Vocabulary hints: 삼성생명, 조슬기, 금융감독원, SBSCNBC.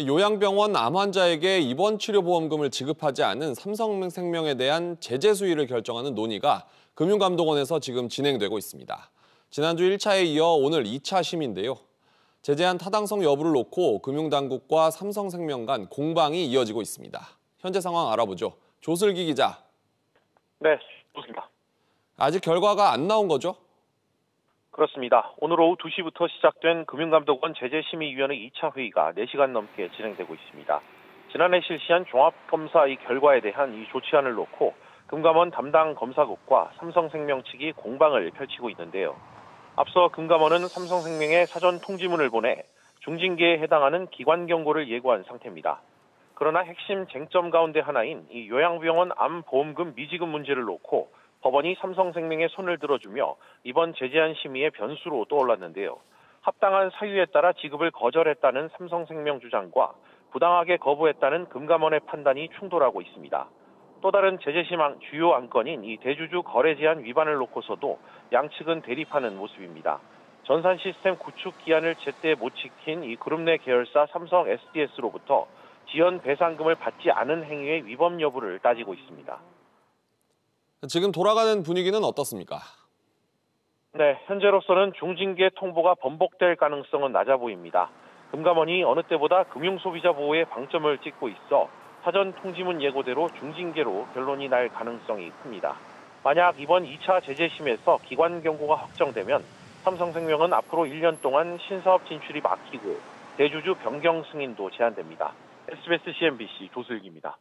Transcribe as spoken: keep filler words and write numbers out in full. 요양병원 암 환자에게 입원치료보험금을 지급하지 않은 삼성생명에 대한 제재 수위를 결정하는 논의가 금융감독원에서 지금 진행되고 있습니다. 지난주 일 차에 이어 오늘 이 차 심의인데요. 제재안 타당성 여부를 놓고 금융당국과 삼성생명 간 공방이 이어지고 있습니다. 현재 상황 알아보죠. 조슬기 기자. 네, 좋습니다. 아직 결과가 안 나온 거죠? 그렇습니다. 오늘 오후 두 시부터 시작된 금융감독원 제재심의위원회 이 차 회의가 네 시간 넘게 진행되고 있습니다. 지난해 실시한 종합검사 이 결과에 대한 이 조치안을 놓고 금감원 담당 검사국과 삼성생명 측이 공방을 펼치고 있는데요. 앞서 금감원은 삼성생명에 사전 통지문을 보내 중징계에 해당하는 기관 경고를 예고한 상태입니다. 그러나 핵심 쟁점 가운데 하나인 이 요양병원 암보험금 미지급 문제를 놓고 법원이 삼성생명에 손을 들어주며 이번 제재안 심의의 변수로 떠올랐는데요. 합당한 사유에 따라 지급을 거절했다는 삼성생명 주장과 부당하게 거부했다는 금감원의 판단이 충돌하고 있습니다. 또 다른 제재심의 주요 안건인 이 대주주 거래 제한 위반을 놓고서도 양측은 대립하는 모습입니다. 전산 시스템 구축 기한을 제때 못 지킨 이 그룹 내 계열사 삼성 에스디에스로부터 지연 배상금을 받지 않은 행위의 위법 여부를 따지고 있습니다. 지금 돌아가는 분위기는 어떻습니까? 네, 현재로서는 중징계 통보가 번복될 가능성은 낮아 보입니다. 금감원이 어느 때보다 금융소비자 보호에 방점을 찍고 있어 사전 통지문 예고대로 중징계로 결론이 날 가능성이 큽니다. 만약 이번 이 차 제재심에서 기관 경고가 확정되면 삼성생명은 앞으로 일 년 동안 신사업 진출이 막히고 대주주 변경 승인도 제한됩니다. 에스비에스 씨엠비씨 조슬기입니다.